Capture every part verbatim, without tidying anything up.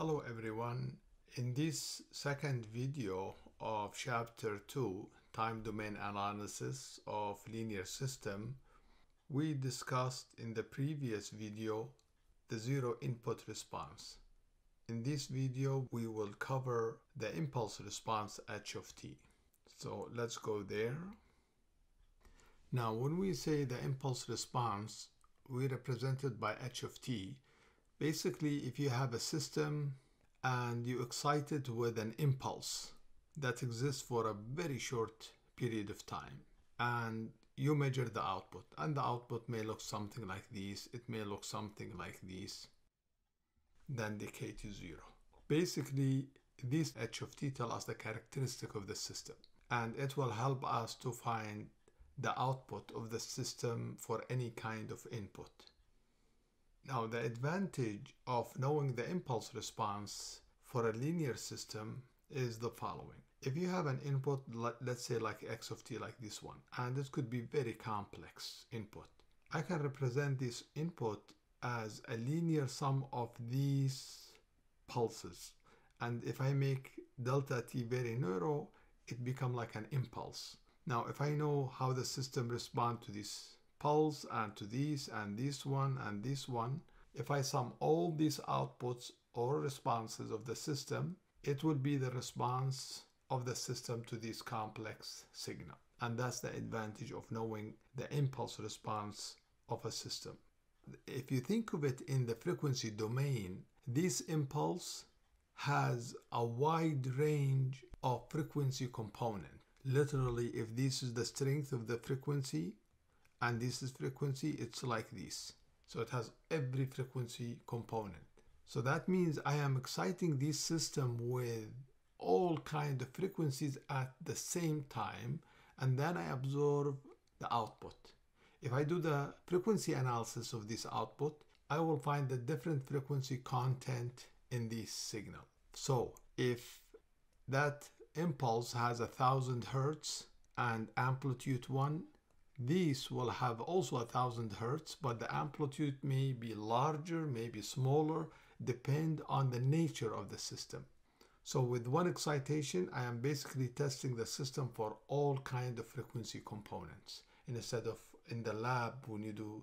Hello everyone. In this second video of chapter two, time domain analysis of linear system, we discussed in the previous video the zero input response. In this video we will cover the impulse response h of t. So let's go there. Now when we say the impulse response, we represent it by h of t. Basically, if you have a system and you excite it with an impulse that exists for a very short period of time, and you measure the output, and the output may look something like this, it may look something like this, then decay to zero. Basically, this h of t tells us the characteristic of the system, and it will help us to find the output of the system for any kind of input. Now, the advantage of knowing the impulse response for a linear system is the following. If you have an input, let's say like x of t, like this one, and this could be very complex input, I can represent this input as a linear sum of these pulses. And if I make delta t very narrow, it becomes like an impulse. Now, if I know how the system responds to this pulse and to these and this one and this one, if I sum all these outputs or responses of the system, it will be the response of the system to this complex signal. And that's the advantage of knowing the impulse response of a system. If you think of it in the frequency domain, this impulse has a wide range of frequency components. Literally, if this is the strength of the frequency, and this is frequency, it's like this. So it has every frequency component. So that means I am exciting this system with all kinds of frequencies at the same time, and then I observe the output. If I do the frequency analysis of this output, I will find the different frequency content in this signal. So if that impulse has a thousand hertz and amplitude one, these will have also a thousand hertz, but the amplitude may be larger, may be smaller, depend on the nature of the system. So with one excitation, I am basically testing the system for all kinds of frequency components. Instead of in the lab, when you do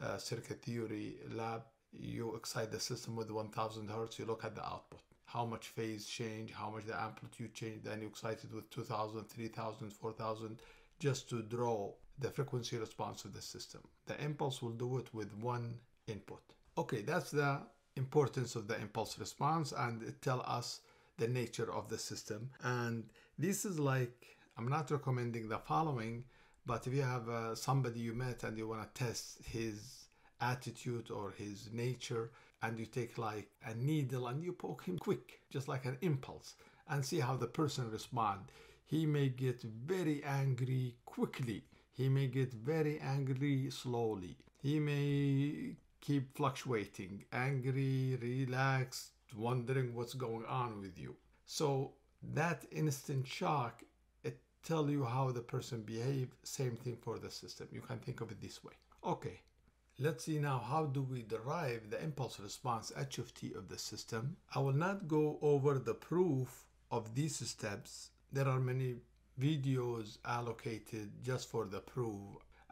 uh, circuit theory lab, you excite the system with one thousand hertz, you look at the output. How much phase change, how much the amplitude change, then you excite it with two thousand, three thousand, four thousand, just to draw the frequency response of the system. The impulse will do it with one input. Okay, that's the importance of the impulse response, and it tells us the nature of the system. And this is like, I'm not recommending the following, but if you have uh, somebody you met and you want to test his attitude or his nature, and you take like a needle and you poke him quick, just like an impulse, and see how the person responds. He may get very angry quickly. He may get very angry slowly. He may keep fluctuating, angry, relaxed, wondering what's going on with you. So that instant shock, it tells you how the person behaves. Same thing for the system. You can think of it this way. Okay, let's see now how do we derive the impulse response h of t of the system. I will not go over the proof of these steps. There are many videos allocated just for the proof,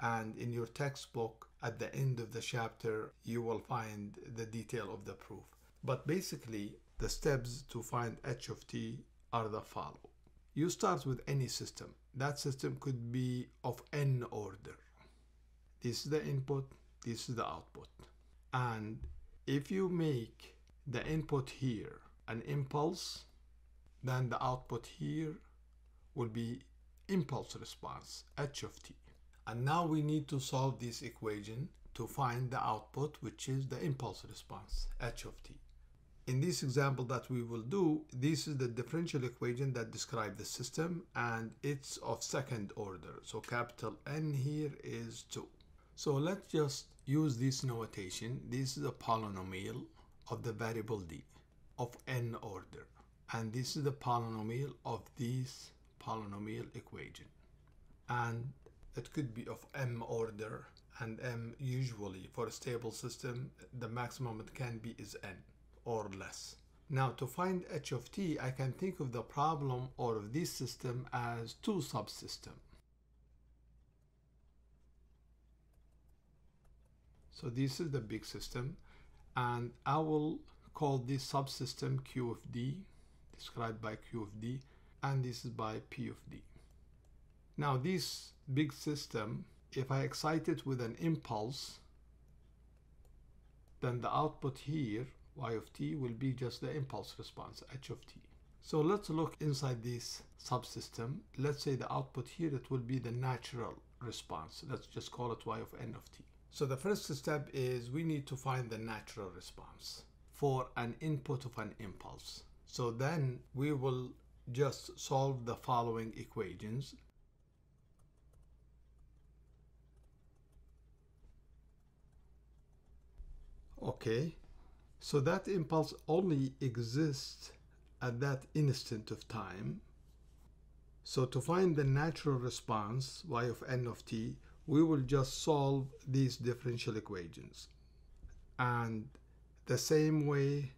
and in your textbook at the end of the chapter you will find the detail of the proof. But basically the steps to find h of t are the following. You start with any system. That system could be of n order. This is the input, this is the output. And if you make the input here an impulse, then the output here will be impulse response, h of t. And now we need to solve this equation to find the output, which is the impulse response, h of t. In this example that we will do, this is the differential equation that describes the system, and it's of second order. So capital N here is two. So let's just use this notation. This is a polynomial of the variable d of n order. And this is the polynomial of this polynomial equation. And it could be of m order, and m usually for a stable system, the maximum it can be is n or less. Now to find h of t, I can think of the problem or of this system as two subsystems. So this is the big system, and I will call this subsystem Q of D, described by Q of D, and this is by P of D. Now this big system, if I excite it with an impulse, then the output here, y of t, will be just the impulse response, h of t. So let's look inside this subsystem. Let's say the output here, it will be the natural response. Let's just call it y of n of t. So the first step is we need to find the natural response for an input of an impulse. So then we will just solve the following equations. Okay, so that impulse only exists at that instant of time. So to find the natural response, y of n of t, we will just solve these differential equations. And the same way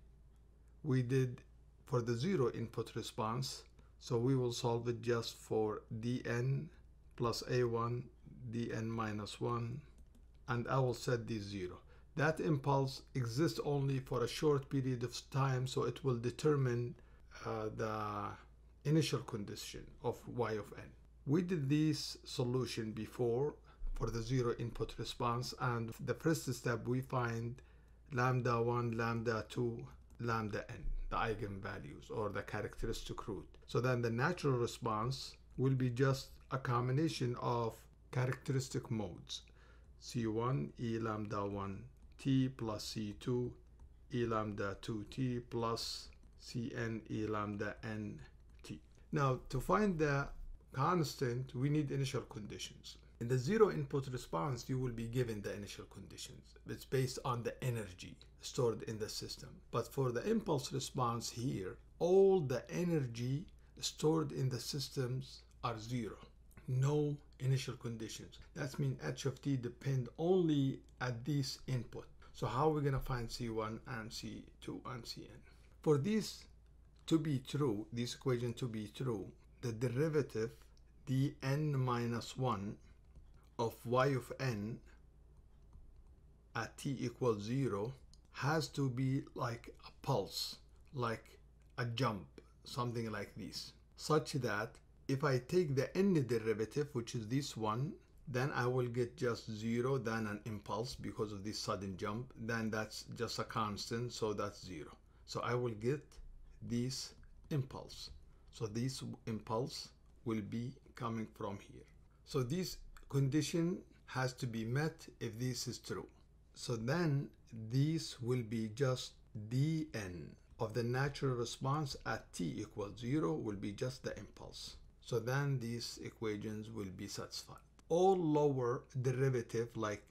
we did for the zero input response, so we will solve it just for dn plus a one, dn minus one, and I will set these zero. That impulse exists only for a short period of time, so it will determine uh, the initial condition of y of n. We did this solution before for the zero input response, and the first step we find lambda one, lambda two, lambda n, the eigenvalues or the characteristic root. So then the natural response will be just a combination of characteristic modes, c one e lambda one t plus c two e lambda two t plus cn e lambda n t. Now to find the constant, we need initial conditions. In the zero input response, you will be given the initial conditions. It's based on the energy stored in the system. But for the impulse response here, all the energy stored in the systems are zero. No initial conditions. That means h of t depend only at this input. So how are we going to find c one and c two and cn? For this to be true, this equation to be true, the derivative dn minus one of y of n at t equals zero has to be like a pulse, like a jump, something like this, such that if I take the n derivative, which is this one, then I will get just zero, then an impulse because of this sudden jump, then that's just a constant, so that's zero. So I will get this impulse. So this impulse will be coming from here. So this condition has to be met if this is true. So then this will be just dn of the natural response at t equals zero will be just the impulse. So then these equations will be satisfied. All lower derivative like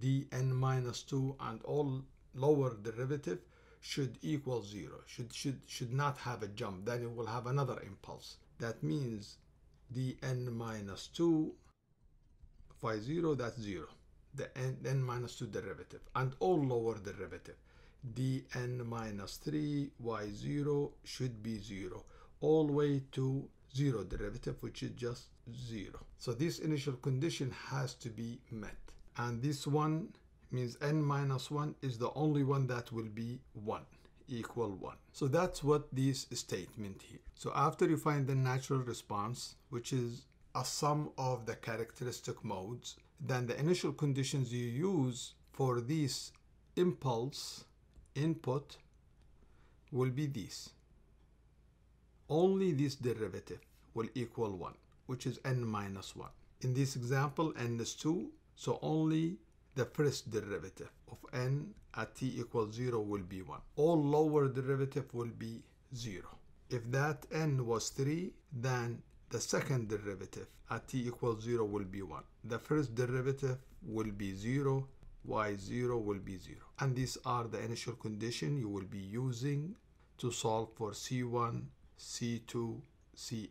dn minus two and all lower derivative should equal zero, should, should, should not have a jump, then it will have another impulse. That means dn minus two phi zero, that's zero, the n, n minus two derivative, and all lower derivative. dn minus three y zero should be zero. All way to zero derivative, which is just zero. So this initial condition has to be met. And this one means n minus one is the only one that will be one, equal one. So that's what this statement here. So after you find the natural response, which is a sum of the characteristic modes, then the initial conditions you use for this impulse input will be these. Only this derivative will equal one, which is n minus one. In this example, n is two, so only the first derivative of n at t equals zero will be one. All lower derivative will be zero. If that n was three, then the second derivative at t equals zero will be one. The first derivative will be zero, y zero will be zero. And these are the initial conditions you will be using to solve for c one, c two, cn.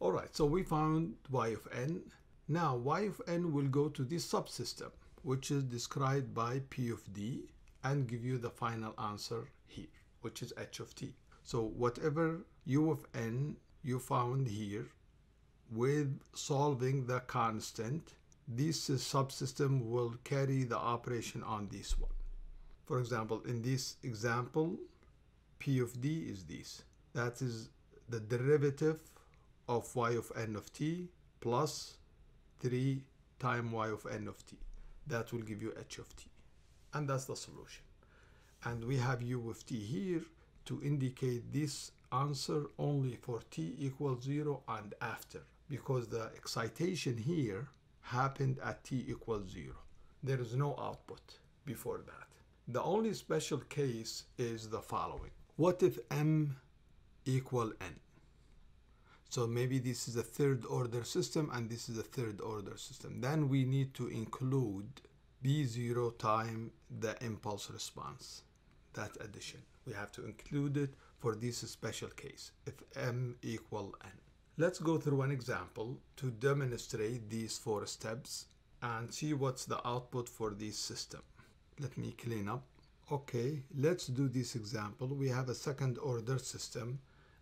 All right, so we found y of n. Now y of n will go to this subsystem, which is described by P of D, and give you the final answer here, which is h of t. So whatever u of n you found here with solving the constant, this subsystem will carry the operation on this one. For example, in this example, p of d is this. That is the derivative of y of n of t plus three times y of n of t. That will give you h of t. And that's the solution. And we have u of t here to indicate this answer only for t equals zero and after, because the excitation here happened at t equals zero. There is no output before that. The only special case is the following. What if m equal n? So maybe this is a third order system and this is a third order system. Then we need to include b zero times the impulse response. That addition. We have to include it for this special case if m equal n. Let's go through an example to demonstrate these four steps and see what's the output for this system. Let me clean up. Okay, let's do this example. We have a second order system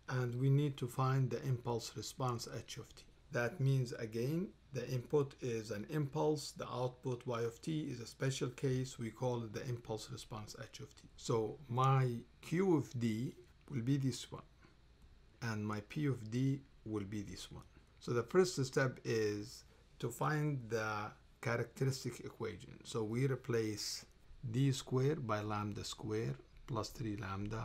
and we need to find the impulse response h of t. That means again, the input is an impulse, the output y of t is a special case. We call it the impulse response h of t. So my q of d will be this one and my p of d will be this one. So the first step is to find the characteristic equation. So we replace d squared by lambda squared plus three lambda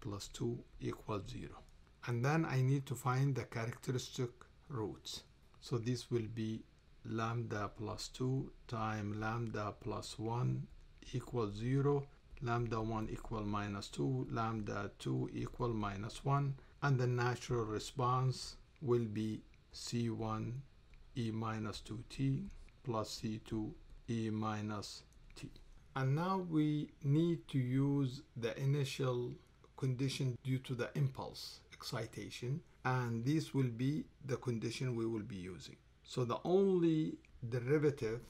plus two equals zero. And then I need to find the characteristic roots. So this will be lambda plus two times lambda plus one equals zero, lambda one equal minus two, lambda two equal minus one, and the natural response will be c one e minus two t plus c two e minus t. And now we need to use the initial condition due to the impulse excitation, and this will be the condition we will be using. So the only derivative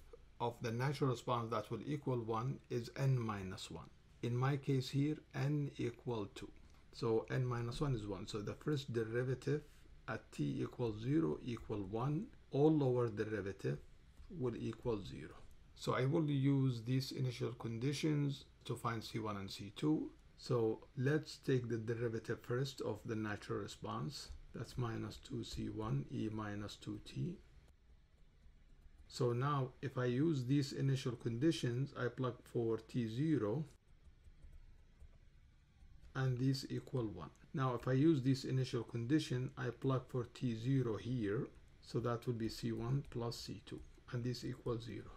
of the natural response that will equal one is n minus one. In my case here, n equal two. So n minus one is one. So the first derivative at t equals zero equal one. All lower derivative will equal zero. So I will use these initial conditions to find c one and c two. So let's take the derivative first of the natural response. That's minus two c one e minus two t. So now if I use these initial conditions, I plug for t zero and these equal one. Now if I use this initial condition, I plug for t zero here. So that will be c one plus c two and this equals zero.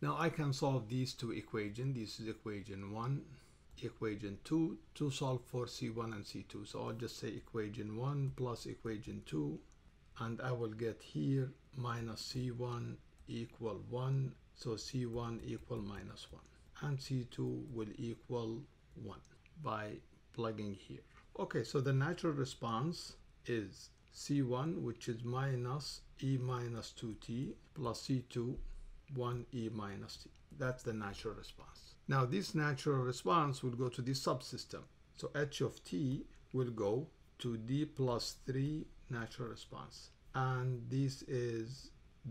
Now I can solve these two equations. This is equation one, equation two, to solve for c one and c two. So I'll just say equation one plus equation two, and I will get here minus c one equal one. So c one equal minus one and c two will equal one by plugging here. Okay, so the natural response is c one, which is minus e minus two t plus c two, one e minus t. That's the natural response. Now this natural response will go to this subsystem. So h of t will go to d plus three natural response. And this is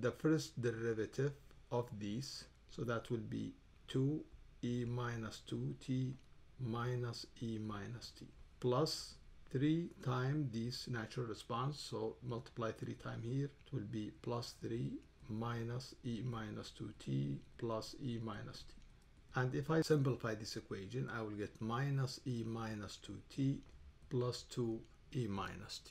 the first derivative of these. So that will be two e minus two t minus e minus t plus three times this natural response. So multiply three times here. It will be plus three minus e minus two t plus e minus t. And if I simplify this equation, I will get minus e minus two t plus two e minus t.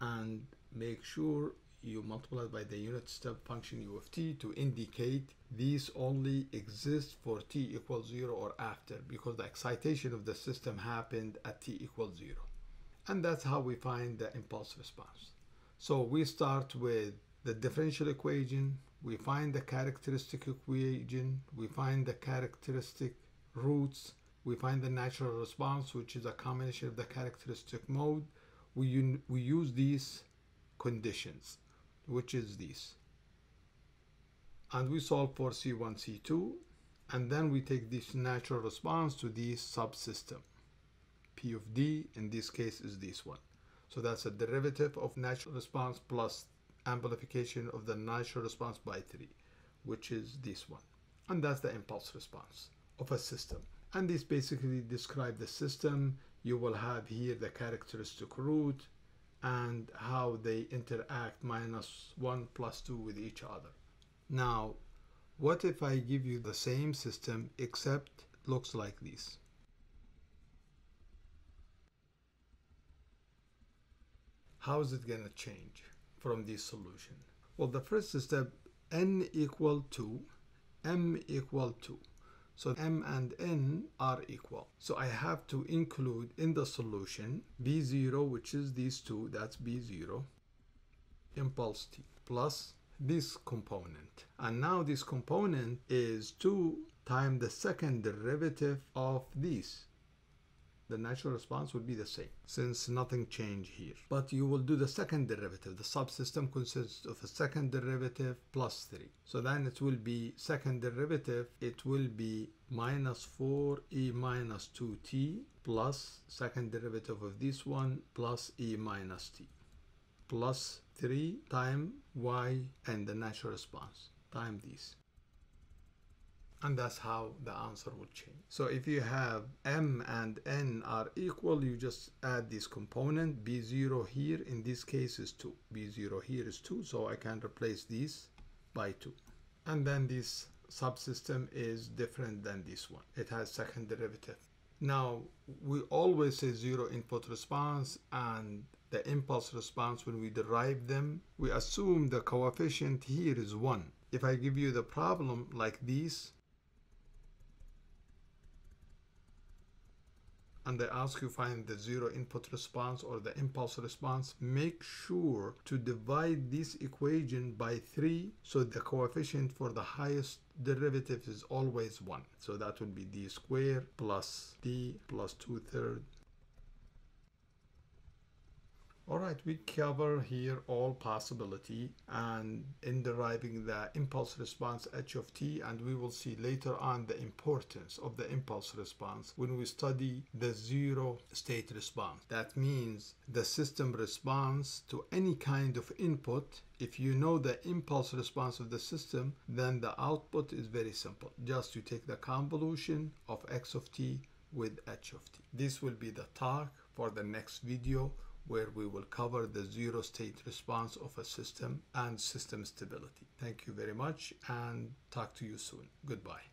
And make sure you multiply by the unit step function u of t to indicate these only exist for t equals zero or after, because the excitation of the system happened at t equals zero. And that's how we find the impulse response. So we start with the differential equation, we find the characteristic equation, we find the characteristic roots, we find the natural response, which is a combination of the characteristic mode. We, we use these conditions, which is these. And we solve for c one, c two, And then we take this natural response to the subsystem. P of D in this case is this one. So that's a derivative of natural response plus amplification of the natural response by three, which is this one. And that's the impulse response of a system. And this basically describes the system. You will have here the characteristic root and how they interact minus one plus two with each other. Now, what if I give you the same system except it looks like this? How is it going to change from this solution? Well, the first step, n equal to, m equal to. So m and n are equal. So I have to include in the solution b zero, which is these two, that's b zero, impulse t, plus this component. And now this component is two times the second derivative of this. The natural response would be the same since nothing changed here. But you will do the second derivative. The subsystem consists of a second derivative plus three. So then it will be second derivative. It will be minus four e minus two t plus second derivative of this one plus e minus t plus three times y and the natural response times these. And that's how the answer will change. So if you have m and n are equal, you just add this component. b zero here in this case is two. b zero here is two, so I can replace these by two. And then this subsystem is different than this one. It has second derivative. Now, we always say zero input response and the impulse response when we derive them. We assume the coefficient here is one. If I give you the problem like this, and they ask you find the zero input response or the impulse response, make sure to divide this equation by three, so the coefficient for the highest derivative is always one. So that would be d squared plus d plus two thirds. All right, we cover here all possibility and in deriving the impulse response h of t, and we will see later on the importance of the impulse response when we study the zero state response. That means the system responds to any kind of input. If you know the impulse response of the system, then the output is very simple. Just you take the convolution of x of t with h of t. This will be the talk for the next video, where we will cover the zero state response of a system and system stability. Thank you very much and talk to you soon. Goodbye.